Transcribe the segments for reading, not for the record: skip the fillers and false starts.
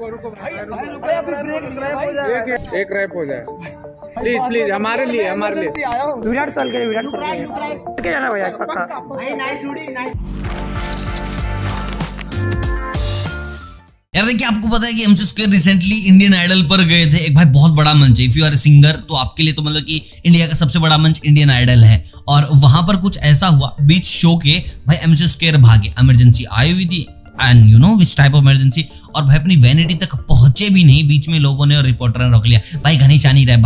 एक रैप हो जाए प्लीज प्लीज हमारे लिए विराट चल के जाना भैया पक्का। यार देखिए आपको पता है कि MC square recently Indian Idol पर गए थे। एक भाई बहुत बड़ा मंच है, इफ यू आर सिंगर तो आपके लिए तो मतलब कि इंडिया का सबसे बड़ा मंच इंडियन आइडल है। और वहां पर कुछ ऐसा हुआ बीच शो के, भाई MC स्क्वायर भागे, इमरजेंसी आई हुई थी and you know which type of emergency, और भाई अपनी वैनिटी तक पहुंचे भी नहीं, बीच में लोगों ने और रिपोर्टर ने रोक लिया, भाई घनीशानी rap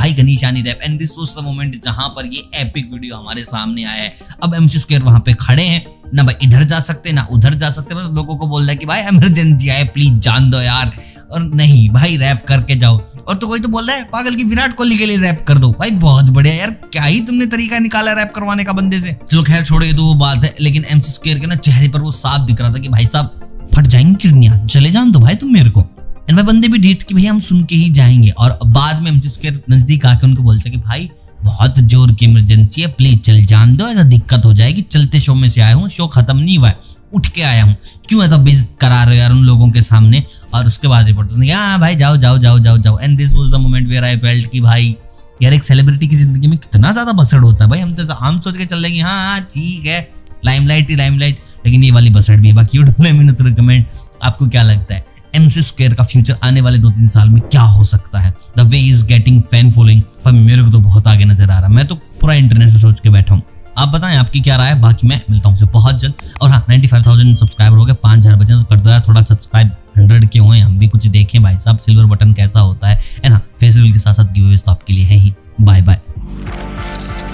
and this was the moment जहां पर ये एपिक वीडियो हमारे सामने आया है। अब MC स्क्वायर वहां पे खड़े हैं ना, भाई इधर जा सकते ना उधर जा सकते, बस लोगों को बोल रहा है कि भाई इमरजेंसी आए प्लीज जान दो यार, और नहीं भाई रैप करके जाओ। और तो कोई तो बोल रहा है पागल की विराट कोहली के लिए रैप कर दो, भाई बहुत बढ़िया यार, क्या ही तुमने तरीका निकाला रैप करवाने का बंदे से। चलो खैर छोड़े तो वो बात है, लेकिन MC स्क्वायर के ना चेहरे पर वो साफ दिख रहा था कि भाई साहब फट जाएंगे किडनियां, चले जान दो भाई तुम मेरे को। एंड भाई बंदे भी डीट कि भाई हम सुन के ही जाएंगे। और बाद में MC स्क्वायर नजदीक आके उनको बोलता कि भाई बहुत जोर की इमरजेंसी है प्लीज चल जान दो, ऐसा दिक्कत हो जाएगी, चलते शो में से आया हूँ, शो खत्म नहीं हुआ है, उठ के आया हूँ, क्यों ऐसा बेइज्जत करा रहे हो यार उन लोगों के सामने। और उसके बाद रिपोर्टर्स ने कहा भाई जाओ जाओ जाओ जाओ जाओ। And this was the moment where I felt कि भाई यार एक सेलिब्रिटी की जिंदगी में कितना ज्यादा बसड़ होता है भाई, हम तो आम सोच के चल रहे हैं हाँ ठीक है लाइमलाइट ही लाइमलाइट, लेकिन ये वाली बसड़ भी है। बाकी कमेंट आपको क्या लगता है MC स्क्वायर का फ्यूचर आने वाले 2-3 साल में क्या हो सकता है? The way is getting fan following, पर मेरे को तो बहुत आगे नजर आ रहा है, मैं तो पूरा इंटरनेशनल सोच के बैठा हूँ। आप बताएं आपकी क्या राय है, बाकी मैं मिलता हूँ बहुत जल्द। और हाँ 95,000 सब्सक्राइबर हो गए, 5,000 बचे तो कर दो यार थोड़ा सब्सक्राइब, 100 के हुए हम भी कुछ देखें भाई साहब, सिल्वर बटन कैसा होता है ना, फेस्टिवल के साथ गिव अवेज तो आपके लिए है ही। Bye bye.